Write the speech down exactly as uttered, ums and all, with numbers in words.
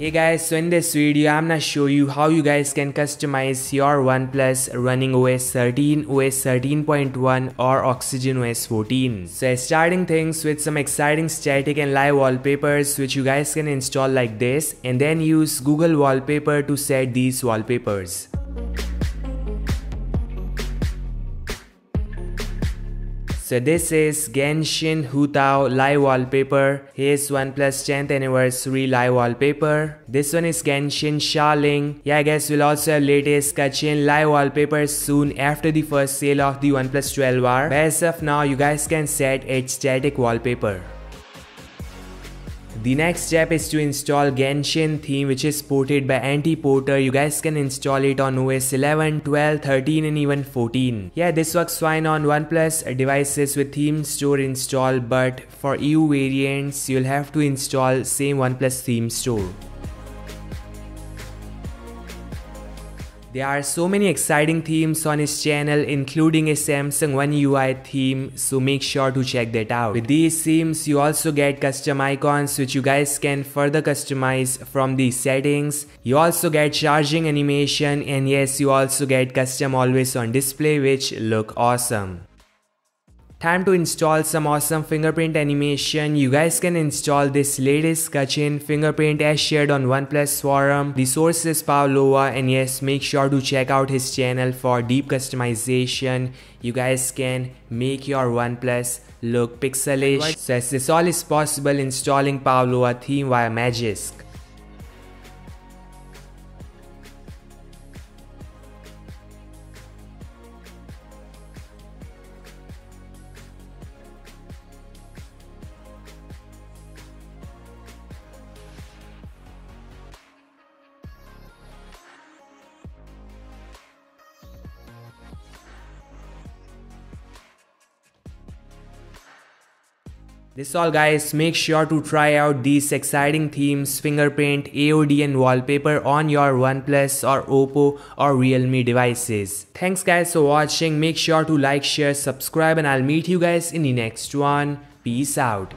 Hey guys, so in this video I'm gonna show you how you guys can customize your OnePlus running O S thirteen, O S thirteen point one or OxygenOS fourteen. So starting things with some exciting static and live wallpapers which you guys can install like this and then use Google Wallpaper to set these wallpapers. So this is Genshin Hutao live wallpaper, his OnePlus tenth anniversary live wallpaper. This one is Genshin Shaoling. Yeah, I guess we'll also have latest Keqing live wallpapers soon after the first sale of the OnePlus twelve R. But as of now, you guys can set its static wallpaper. The next step is to install Genshin theme which is ported by Anti Porter. You guys can install it on O S eleven, twelve, thirteen and even fourteen. Yeah, this works fine on OnePlus devices with theme store install, but for E U variants you'll have to install same OnePlus theme store. There are so many exciting themes on his channel, including a Samsung One U I theme, so make sure to check that out. With these themes, you also get custom icons which you guys can further customize from the settings. You also get charging animation, and yes, you also get custom always on display which look awesome. Time to install some awesome fingerprint animation. You guys can install this latest Keqing fingerprint as shared on OnePlus forum. The source is Pavlova, and yes, make sure to check out his channel for deep customization. You guys can make your OnePlus look pixelish. So as this all is possible, installing Pavlova theme via Magisk. That's all guys, make sure to try out these exciting themes, fingerprint, A O D and wallpaper on your OnePlus or Oppo or Realme devices. Thanks guys for watching, make sure to like, share, subscribe and I'll meet you guys in the next one. Peace out.